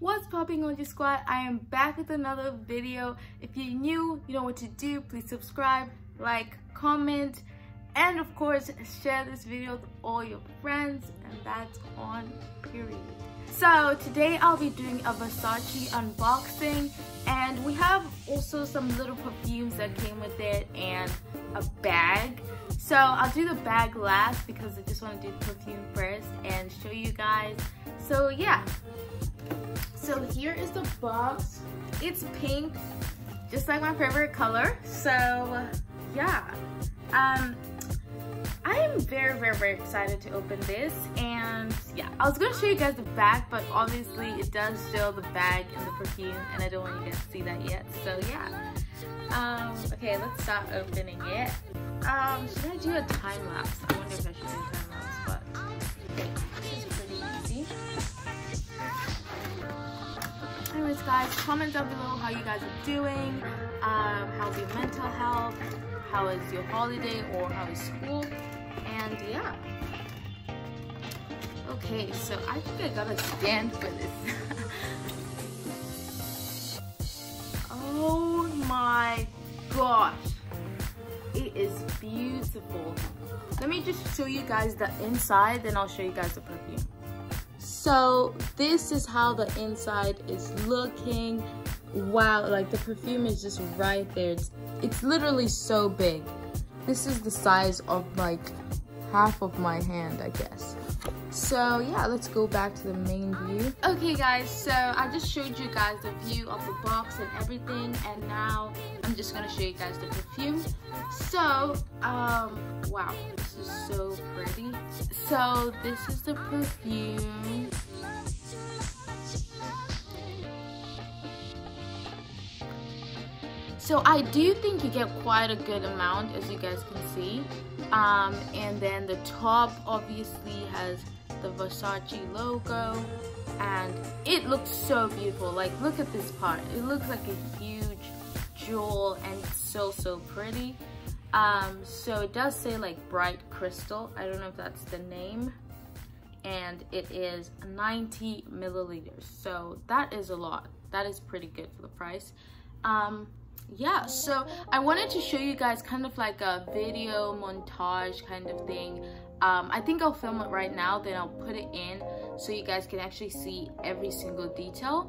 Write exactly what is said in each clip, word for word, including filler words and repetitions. What's popping on your squad? I am back with another video. If you're new, you know what to do. Please subscribe, like, comment, and of course share this video with all your friends, and that's on period. So today I'll be doing a Versace unboxing, and we have also some little perfumes that came with it and a bag. So I'll do the bag last because I just want to do the perfume first and show you guys. So yeah, so here is the box. It's pink, just like my favorite color. So yeah, um I am very very very excited to open this. And yeah, I was going to show you guys the bag, but obviously it does show the bag and the perfume, and I don't want you guys to see that yet. So yeah, um okay, let's start opening it. Um should I do a time lapse? I wonder if I should do a time lapse, but this is pretty easy. Anyways guys, comment down below how you guys are doing, um how's your mental health, how is your holiday, or how is school, and yeah. Okay, so I think I gotta stand for this. Oh my gosh, it is beautiful. Let me just show you guys the inside, then I'll show you guys the perfume. So this is how the inside is looking. Wow, like the perfume is just right there. It's, it's literally so big. This is the size of like half of my hand, I guess. So yeah, let's go back to the main view. Okay guys, so I just showed you guys the view of the box and everything, and now I'm just gonna show you guys the perfume. So um wow, this is so pretty. So this is the perfume. So I do think you get quite a good amount, as you guys can see. Um, and then the top obviously has the Versace logo, and it looks so beautiful. Like, look at this part. It looks like a huge jewel, and it's so, so pretty. Um, so it does say like bright crystal. I don't know if that's the name. And it is ninety milliliters. So that is a lot. That is pretty good for the price. Um, yeah, so I wanted to show you guys kind of like a video montage kind of thing. um I think I'll film it right now, then I'll put it in so you guys can actually see every single detail.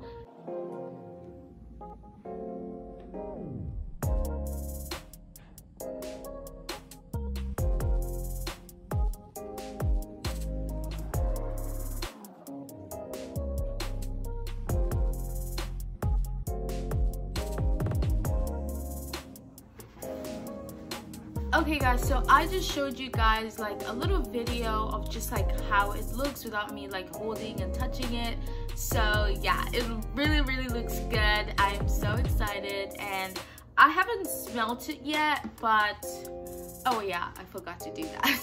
Okay guys, so I just showed you guys like a little video of just like how it looks without me like holding and touching it. So yeah, it really really looks good. I am so excited, and I haven't smelt it yet, but oh yeah, I forgot to do that.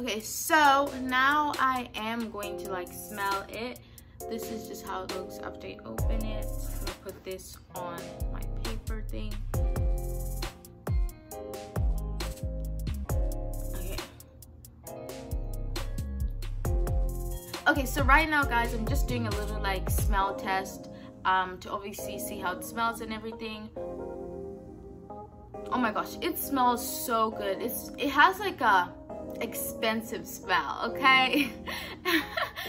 Okay, so now I am going to like smell it. This is just how it looks after I open it. I'm gonna put this on my paper thing. Okay, so right now guys, I'm just doing a little like smell test um, to obviously see how it smells and everything. Oh my gosh, it smells so good. It's, it has like a expensive smell, okay?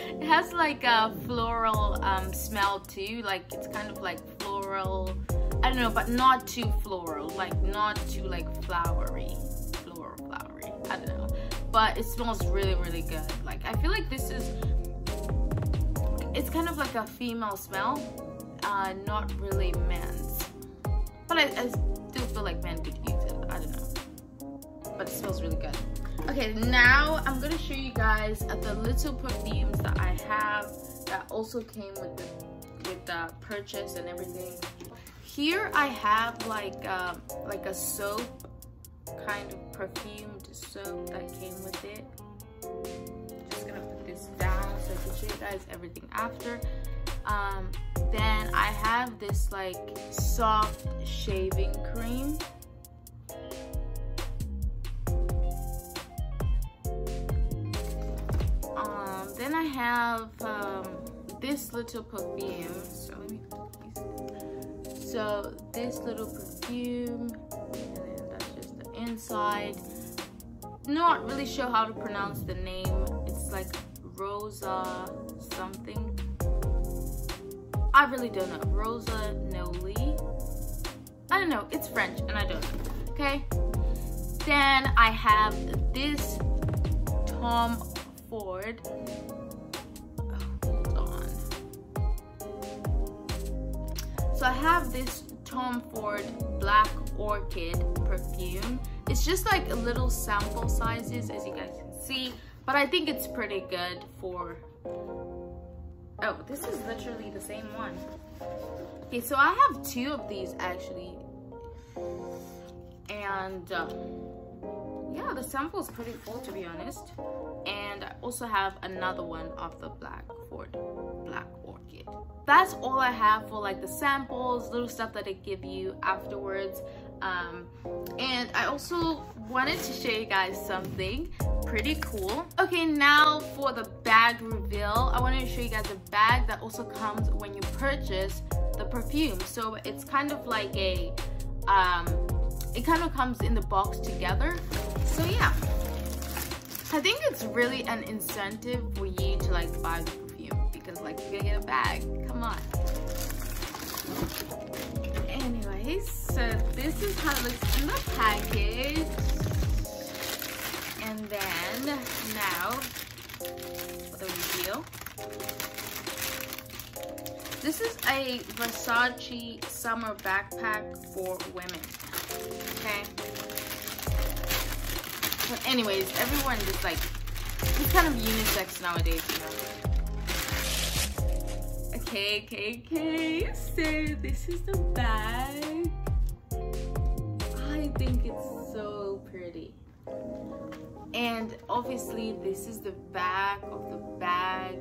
It has like a floral um, smell too. Like it's kind of like floral, I don't know, but not too floral. Like not too like flowery, floral flowery, I don't know. But it smells really, really good. Like I feel like this is, it's kind of like a female smell, uh, not really men's, but I, I still feel like men could use it, I don't know, but it smells really good. Okay, now I'm gonna show you guys the little perfumes that I have that also came with the, with the purchase and everything. Here I have like uh, like a soap, kind of perfumed soap that came with it. I'm just gonna put this down so I can show you guys everything after. Um, then I have this like soft shaving cream. Um, then I have um, this little perfume. So let me put these. So this little perfume, and then that's just the inside. Not really sure how to pronounce the name. It's like Rosa something. I really don't know. Rosa Noli. I don't know. It's French and I don't know. Okay. Then I have this Tom Ford. Oh, hold on. So I have this Tom Ford Black Orchid perfume. It's just like little sample sizes, as you guys can see, but I think it's pretty good for... Oh, this is literally the same one. Okay, so I have two of these actually. And um, yeah, the sample is pretty full, to be honest. And I also have another one of the Black Ford Black Orchid. That's all I have for like the samples, little stuff that they give you afterwards. Um, and I also wanted to show you guys something pretty cool. Okay, now for the bag reveal, I wanted to show you guys a bag that also comes when you purchase the perfume. So it's kind of like a, um, it kind of comes in the box together. So yeah, I think it's really an incentive for you to like buy the perfume, because like you're gonna get a bag, come on. Anyways, so this is how it looks in the package. And then now for the reveal, this is a Versace summer backpack for women. Okay, but anyways, everyone just like, it's kind of unisex nowadays, you know. Okay, okay, okay, so this is the bag. I think it's so pretty. And obviously this is the back of the bag,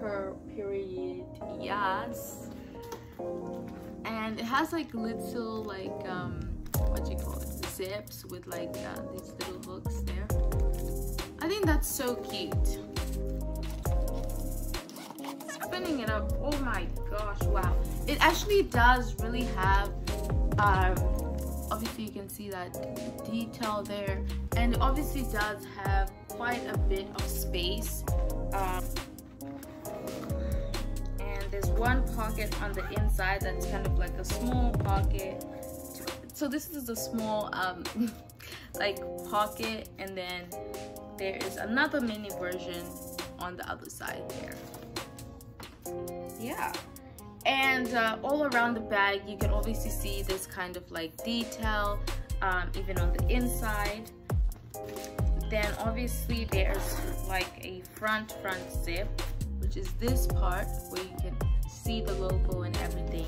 her period, yes. And it has like little like, um, what do you call it, zips with like uh, these little hooks there. I think that's so cute. Spinning it up, oh my gosh, wow. It actually does really have, um, obviously you can see that detail there, and it obviously does have quite a bit of space. Um, and there's one pocket on the inside that's kind of like a small pocket. So this is a small um, like pocket, and then there is another mini version on the other side there. Yeah, and uh, all around the bag you can obviously see this kind of like detail, um, even on the inside. Then obviously there's like a front front zip, which is this part where you can see the logo and everything.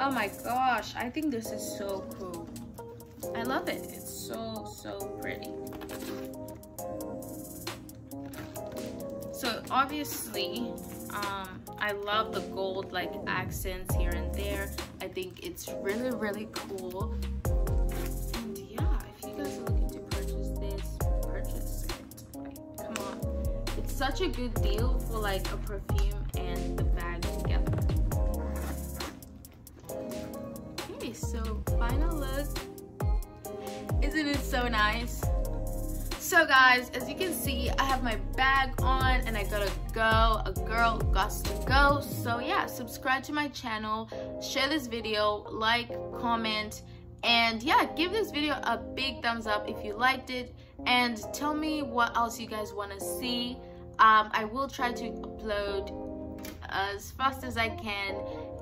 Oh my gosh, I think this is so cool. I love it. It's so so pretty. So obviously um I love the gold like accents here and there. I think it's really really cool. And yeah, if you guys are looking to purchase this, purchase it. Like, come on, it's such a good deal for like a perfume and the bag together. Okay, so final look. Isn't it so nice? So guys, as you can see, I have my bag on and I gotta go. A girl gots to go. So yeah, subscribe to my channel, share this video, like, comment, and yeah, give this video a big thumbs up if you liked it, and tell me what else you guys want to see. Um, I will try to upload as fast as I can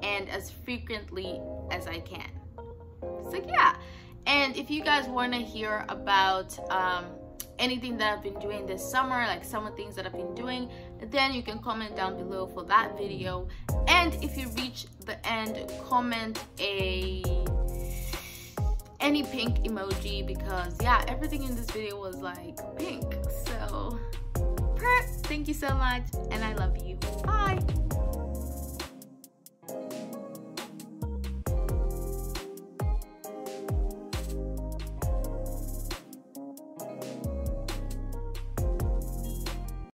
and as frequently as I can. So yeah, and if you guys want to hear about um, anything that I've been doing this summer, like summer things that I've been doing, then you can comment down below for that video. And if you reach the end, comment a any pink emoji, because yeah, everything in this video was like pink. So thank you so much, and I love you. Bye.